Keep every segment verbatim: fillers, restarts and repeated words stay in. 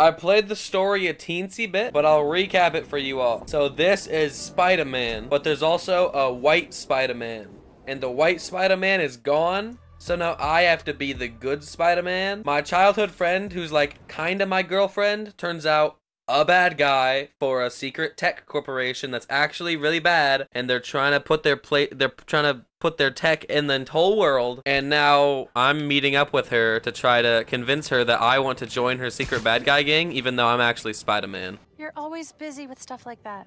I played the story a teensy bit, but I'll recap it for you all. So this is Spider-Man, but there's also a white Spider-Man, and the white Spider-Man is gone. So now I have to be the good Spider-Man. My childhood friend, who's like kind of my girlfriend, turns out a bad guy for a secret tech corporation that's actually really bad, and they're trying to put their plate, they're trying to put their tech in the whole world. And now I'm meeting up with her to try to convince her that I want to join her secret bad guy gang, even though I'm actually Spider-Man. You're always busy with stuff like that.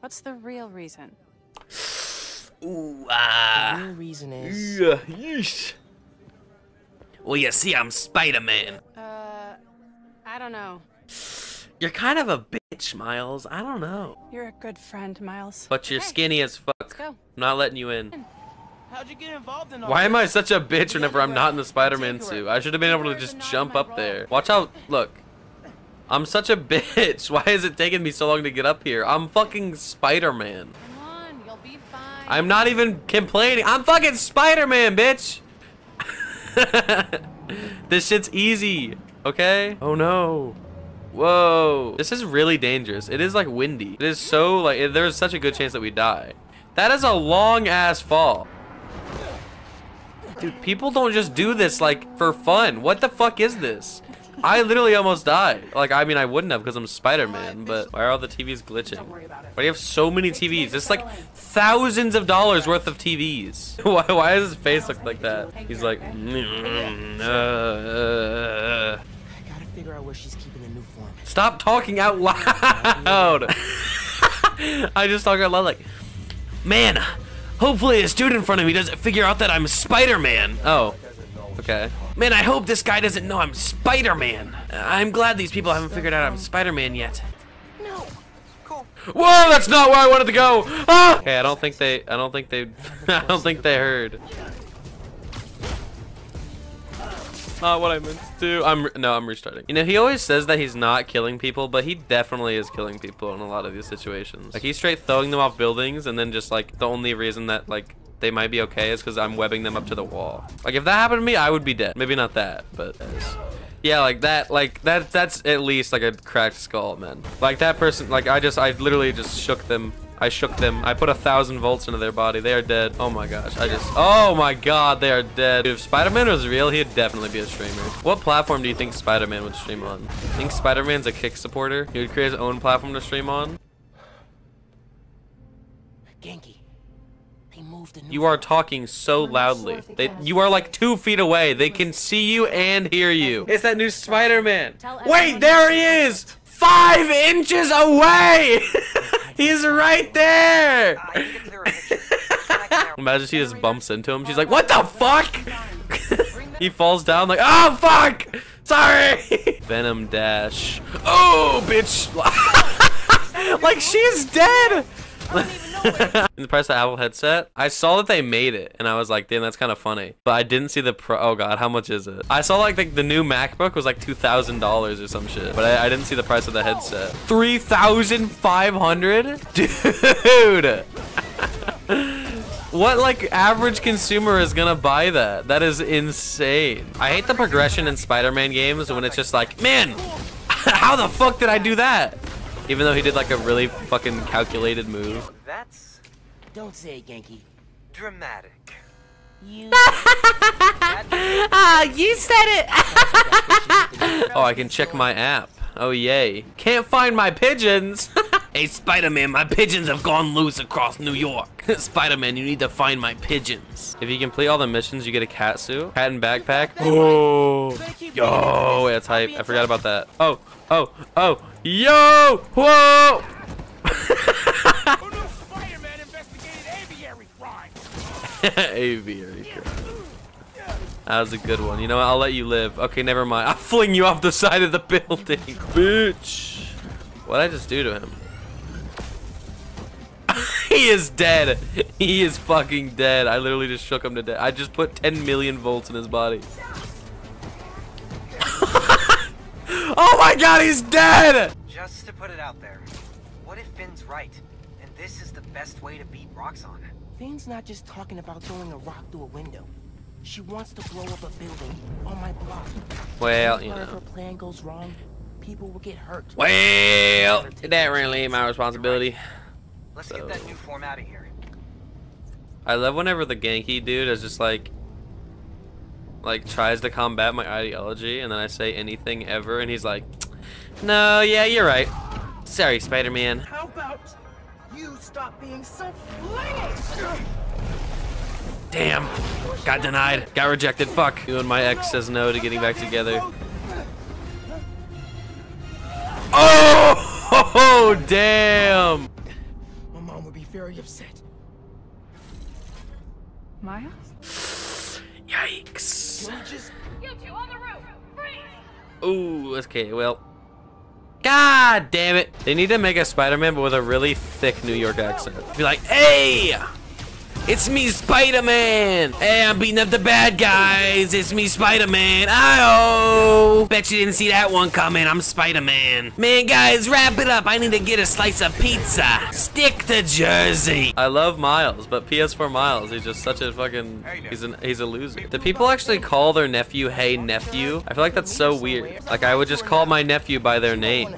What's the real reason? Ooh, ah. The real reason is... Yeah, yeesh. Well, you see, I'm Spider-Man. Uh, I don't know. You're kind of a bitch, Miles. I don't know. You're a good friend, Miles. But you're okay. Skinny as fuck. Let's go. I'm not letting you in. How'd you get involved in all Why this? Am I such a bitch whenever I'm not in the Spider-Man suit? I should have been able to just jump up there. Watch how... Look. I'm such a bitch. Why is it taking me so long to get up here? I'm fucking Spider-Man. I'm not even complaining. I'm fucking Spider-Man, bitch. This shit's easy, okay? Oh no. Whoa. This is really dangerous. It is like windy. It is so like, there's such a good chance that we die. That is a long ass fall. Dude, people don't just do this like for fun. What the fuck is this? I literally almost died. Like, I mean, I wouldn't have because I'm Spider-Man, but why are all the T Vs glitching? Don't worry about it. Why do you have so many T Vs? It's like thousands of dollars worth of T Vs. Why, why does his face look like that? He's like, mm, uh, uh. Stop talking out loud. I just talk out loud like, man, hopefully a student in front of me doesn't figure out that I'm Spider-Man. Oh. Okay. Man, I hope this guy doesn't know I'm Spider-Man. I'm glad these people haven't figured out I'm Spider-Man yet. No. Cool. Whoa, that's not where I wanted to go. Ah! Okay, I don't think they, I don't think they, I don't think they heard. Not what I meant to do. I'm, no, I'm restarting. You know, he always says that he's not killing people, but he definitely is killing people in a lot of these situations. Like, he's straight throwing them off buildings and then just like, the only reason that like, they might be okay is because I'm webbing them up to the wall. Like, if that happened to me, I would be dead. Maybe not that, but yeah, like that, like that, that's at least like a cracked skull, man. Like that person, like I just, I literally just shook them. I shook them. I put a thousand volts into their body. They are dead. Oh my gosh. I just, oh my God, they are dead. Dude, if Spider-Man was real, he'd definitely be a streamer. What platform do you think Spider-Man would stream on? I think Spider-Man's a Kick supporter. He would create his own platform to stream on. Genki. You are talking so loudly. They, you are like two feet away. They can see you and hear you. It's that new Spider-Man. Wait, there he is! Five inches away! He's right there! Imagine she just bumps into him. She's like, what the fuck? He falls down like, oh fuck! Sorry! Venom dash. Oh, bitch! Like, she's dead! In the price of the Apple headset, I saw that they made it and I was like, damn, that's kind of funny, but I didn't see the pro. Oh God, how much is it? I saw like the, the new MacBook was like two thousand dollars or some shit, but I, I didn't see the price of the headset. Three thousand five hundred, dude. What like average consumer is gonna buy that? That is insane. I hate the progression in Spider-Man games when it's just like, man, how the fuck did I do that? Even though he did like a really fucking calculated move. That's, don't say it, Genki. Dramatic. You Ah, you said it. Oh, I can check my app. Oh yay. Can't find my pigeons. Hey Spider-Man, my pigeons have gone loose across New York. Spider-Man, you need to find my pigeons. If you complete all the missions, you get a catsuit. Hat and backpack. Oh, yo, that's hype. I forgot about that. Oh, oh, oh. Yo! Whoa! Who knew Spider-Man investigated aviary crime? Aviary crime. That was a good one. You know what? I'll let you live. Okay, never mind. I'll fling you off the side of the building. Bitch. What'd I just do to him? He is dead. He is fucking dead. I literally just shook him to death. I just put ten million volts in his body. Oh my God, he's dead! Just to put it out there, what if Finn's right? And this is the best way to beat Roxxon. Finn's not just talking about throwing a rock through a window. She wants to blow up a building on my block. Well, you know. If her plan goes wrong, people will get hurt. Well, that really ain't my responsibility. Let's so. get that new form out of here. I love whenever the Genki dude is just like, like tries to combat my ideology, and then I say anything ever, and he's like, no, yeah, you're right. Sorry, Spider-Man. How about you stop being so lame? Damn. Got denied. Got rejected. Fuck. You and my ex says no to getting back together. Oh, oh damn. My mom would be very upset. Miles? Yikes. You two on the roof. Freeze. Ooh, okay, well. God damn it. They need to make a Spider-Man but with a really thick New York accent. Be like, hey! It's me, Spider-Man! Hey, I'm beating up the bad guys! It's me, Spider-Man! I-oh! Bet you didn't see that one coming, I'm Spider-Man. Man, guys, wrap it up! I need to get a slice of pizza! Stick to Jersey! I love Miles, but P S four Miles, he's just such a fucking... He's, an, he's a loser. Do people actually call their nephew, hey, nephew? I feel like that's so weird. Like, I would just call my nephew by their name.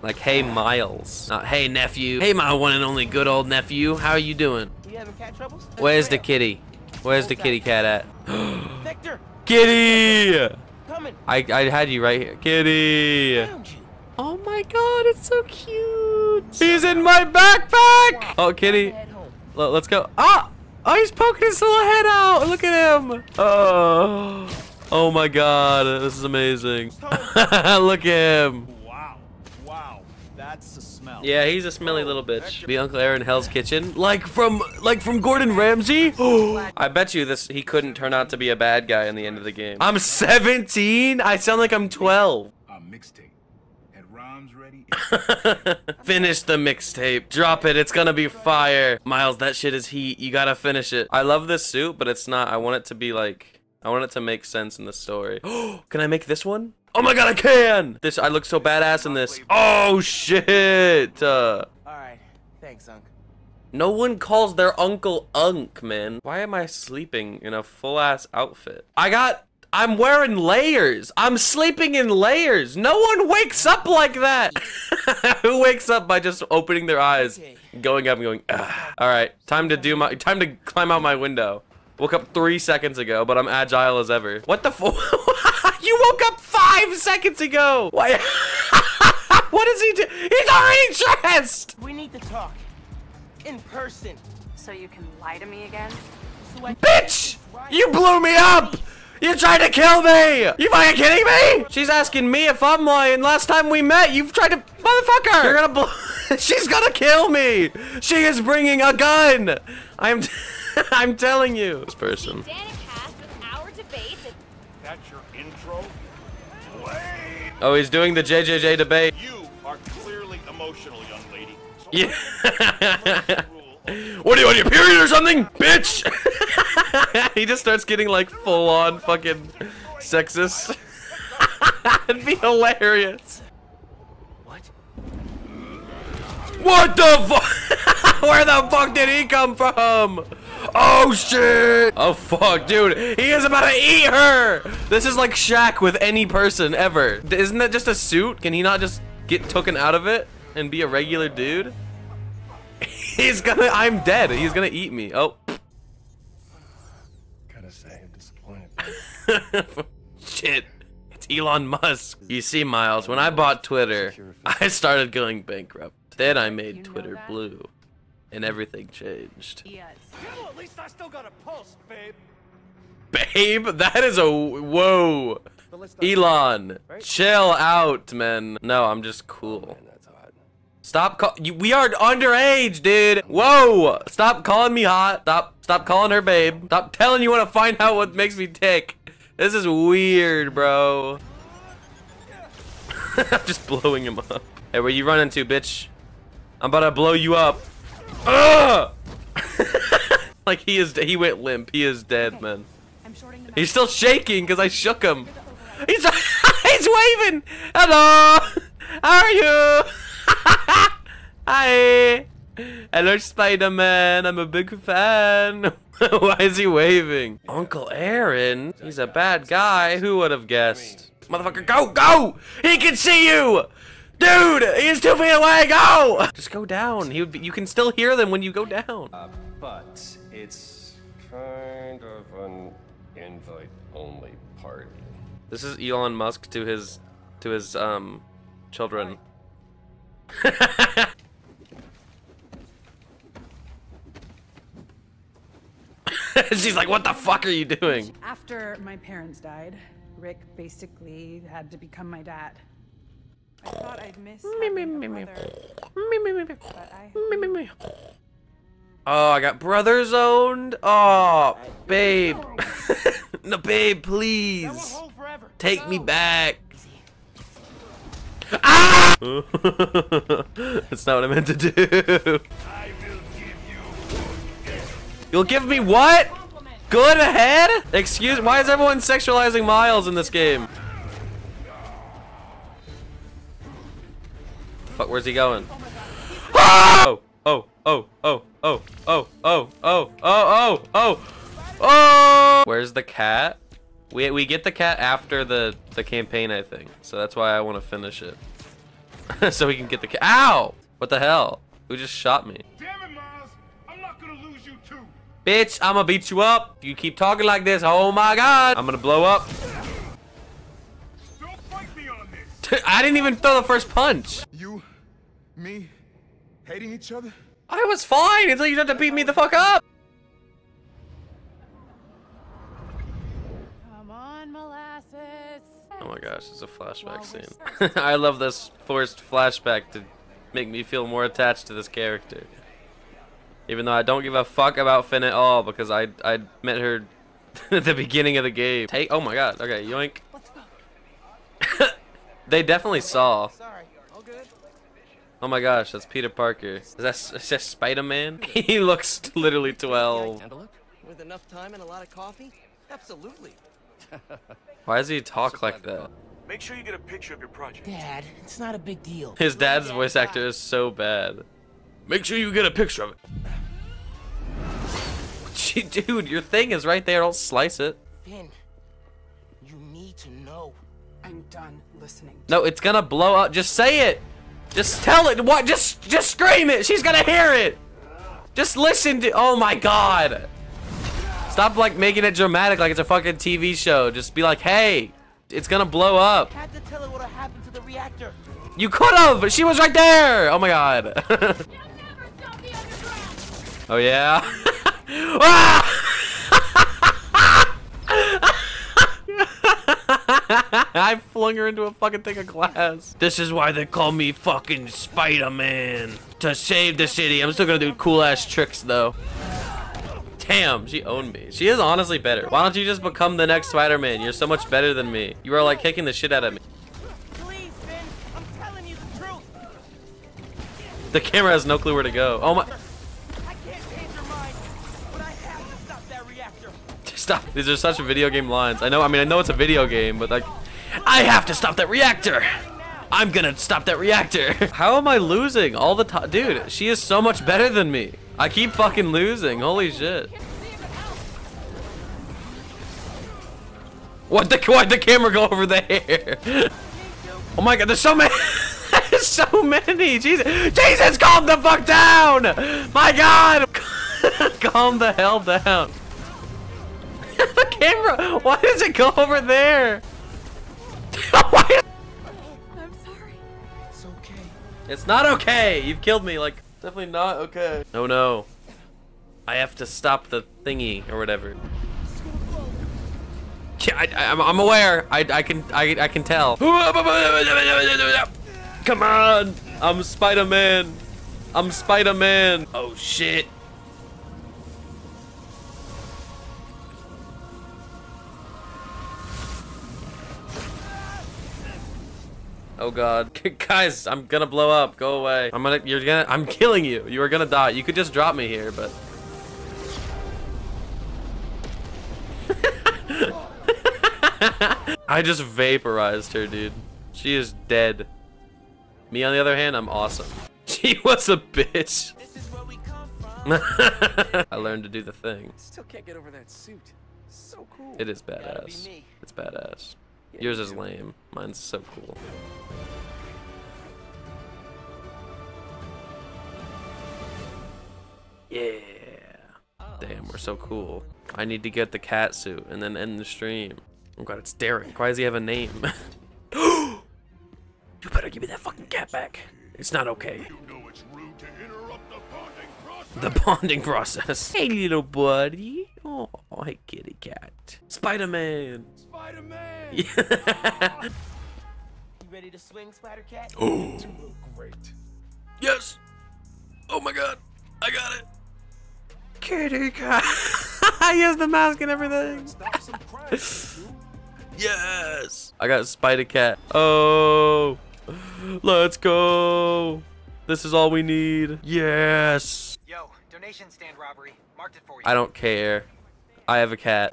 Like, hey, Miles. Not, hey, nephew. Hey, my one and only good old nephew. How are you doing? You having cat troubles? Where's the kitty? Where's the kitty cat at? Victor. Kitty! Coming. I, I had you right here. Kitty! Oh my god, it's so cute! He's in my backpack! Oh, kitty. Let's go. Ah! Oh, he's poking his little head out! Look at him! Oh, oh my god, this is amazing. Look at him! That's the smell. Yeah, he's a smelly little bitch. Be Uncle Aaron Hell's Kitchen, like from like from Gordon Ramsay. I bet you this he couldn't turn out to be a bad guy in the end of the game. I'm seventeen. I sound like I'm twelve. A mixtape. And Rom's ready. Finish the mixtape. Drop it. It's gonna be fire. Miles, that shit is heat. You gotta finish it. I love this suit, but it's not. I want it to be like. I want it to make sense in the story. Can I make this one? Oh my god, I can! This, I look so badass in this. Oh shit! Uh, Alright, thanks, Unc. No one calls their uncle Unc, man. Why am I sleeping in a full-ass outfit? I got... I'm wearing layers! I'm sleeping in layers! No one wakes up like that! Who wakes up by just opening their eyes, going up and going, ah. Alright, time to do my... Time to climb out my window. Woke up three seconds ago, but I'm agile as ever. What the f- You woke up five seconds ago! Why? What is he do? He's already dressed! We need to talk. In person. So you can lie to me again? So bitch! You blew me up! You tried to kill me! You fucking kidding me? She's asking me if I'm lying. Last time we met, you've tried to- Motherfucker! You're gonna blow- She's gonna kill me! She is bringing a gun! I'm- I'm telling you. This person. That's your intro? Wait. Oh, he's doing the J J J debate. You are clearly emotional, young lady. So yeah. What are you on your period or something, bitch? He just starts getting like full-on fucking sexist. It'd be hilarious. What? What the fuck? Where the fuck did he come from? Oh shit! Oh fuck, dude, he is about to eat her! This is like Shaq with any person ever. Isn't that just a suit? Can he not just get taken out of it and be a regular dude? He's gonna, I'm dead, he's gonna eat me. Oh. Gotta say, I'm disappointed. Shit, it's Elon Musk. You see, Miles, when I bought Twitter, I started going bankrupt. Then I made Twitter blue. And everything changed. Yes. You know, at least I still got a pulse, babe. Babe? That is a... Whoa. Elon. Right? Chill out, man. No, I'm just cool. Oh, man, that's hot. Stop call... You, we are underage, dude. Whoa. Stop calling me hot. Stop Stop calling her babe. Stop telling you want to find out what makes me tick. This is weird, bro. I'm just blowing him up. Hey, where you running to, bitch? I'm about to blow you up. Ugh! Like he is, he went limp. He is dead, okay. Man. I'm shorting the He's still shaking because I shook him. He's, he's waving. Hello. How are you? Hi. Hello, Spider-Man. I'm a big fan. Why is he waving? Uncle Aaron? He's a bad guy. Who would have guessed? Motherfucker, go, go! He can see you! Dude, he's two feet away, go! Just go down. He would be, you can still hear them when you go down. Uh, but it's kind of an invite-only party. This is Elon Musk to his, to his, um, children. She's like, what the fuck are you doing? After my parents died, Rick basically had to become my dad. I thought I'd miss having a brother, but I... Oh, I got brother zoned. Oh, babe. No, babe, please. Take me back. Ah! That's not what I meant to do. You'll give me what? Good head? Excuse me. Why is everyone sexualizing Miles in this game? The fuck, where's he going? Oh, oh, oh, oh, oh, oh, oh, oh, oh, oh, oh. Where's the cat? We we get the cat after the the campaign, I think. So that's why I want to finish it, so we can get the cat. Ow! What the hell? Who just shot me? Bitch, I'm gonna beat you up. You keep talking like this. Oh my god. I'm gonna blow up. Don't fight me on this. I didn't even throw the first punch. You, me, hating each other? I was fine until you tried to beat me the fuck up. Come on, molasses. Oh my gosh, it's a flashback scene. I love this forced flashback to make me feel more attached to this character. Even though I don't give a fuck about Finn at all, because I I met her at the beginning of the game. Take, oh my god, okay, yoink. Let's go. They definitely saw. Sorry. All good? Oh my gosh, that's Peter Parker. Is that, is that Spider-Man? He looks literally twelve. With enough time and a lot of coffee? Absolutely. Why does he talk like that? Make sure you get a picture of your project. Dad, it's not a big deal. His dad's voice actor is so bad. Make sure you get a picture of it. Dude, your thing is right there. Don't slice it. Finn, you need to know. I'm done listening. No, it's gonna blow up. Just say it. Just tell it. What? Just, just scream it. She's gonna hear it. Just listen to. Oh my god. Stop like making it dramatic, like it's a fucking T V show. Just be like, hey, it's gonna blow up. I had to tell her what happened to the reactor. You could have. She was right there. Oh my god. You'll never stop me underground. Oh yeah. I flung her into a fucking thing of glass. This is why they call me fucking Spider-Man. To save the city. I'm still gonna do cool ass tricks though. Damn, she owned me. She is honestly better. Why don't you just become the next Spider-Man? You're so much better than me. You are like kicking the shit out of me. Please, Finn. I'm telling you the truth. The camera has no clue where to go. Oh my. Stop. These are such video game lines. I know, I mean, I know it's a video game, but like, I have to stop that reactor. I'm gonna stop that reactor. How am I losing all the time? Dude, she is so much better than me. I keep fucking losing. Holy shit. What the, why'd the camera go over there? Oh my god, there's so many. There's so many. Jesus. Jesus, calm the fuck down. My god. Calm the hell down. The camera, why does it go over there? Why is... I'm sorry. It's okay. It's not okay. You've killed me. Like, definitely not okay. No, no. I have to stop the thingy or whatever. Yeah, I, I, I'm, I'm aware. I, I can, I, I can tell. Come on. I'm Spider-Man. I'm Spider-Man. Oh shit. Oh god. Guys, I'm gonna blow up. Go away. I'm gonna- you're gonna- I'm killing you. You are gonna die. You could just drop me here, but... I just vaporized her, dude. She is dead. Me, on the other hand, I'm awesome. She was a bitch. This is where we come from. I learned to do the thing. Still can't get over that suit. So cool. It is badass. It's badass. Yours is lame. Mine's so cool. Yeah. Damn, we're so cool. I need to get the cat suit and then end the stream. Oh god, it's Derek. Why does he have a name? You better give me that fucking cat back. It's not okay. You know it's rude to interrupt the bonding process. The bonding process. Hey, little buddy. Oh, hey, kitty cat. Spider-Man. Spider-Man. You ready to swing, Spider-Cat? Oh, great. Yes. Oh my god, I got it. Kitty cat. He has the mask and everything. Yes. I got Spider-Cat. Oh. Let's go. This is all we need. Yes. Yo, donation stand robbery. Marked it for you. I don't care. I have a cat.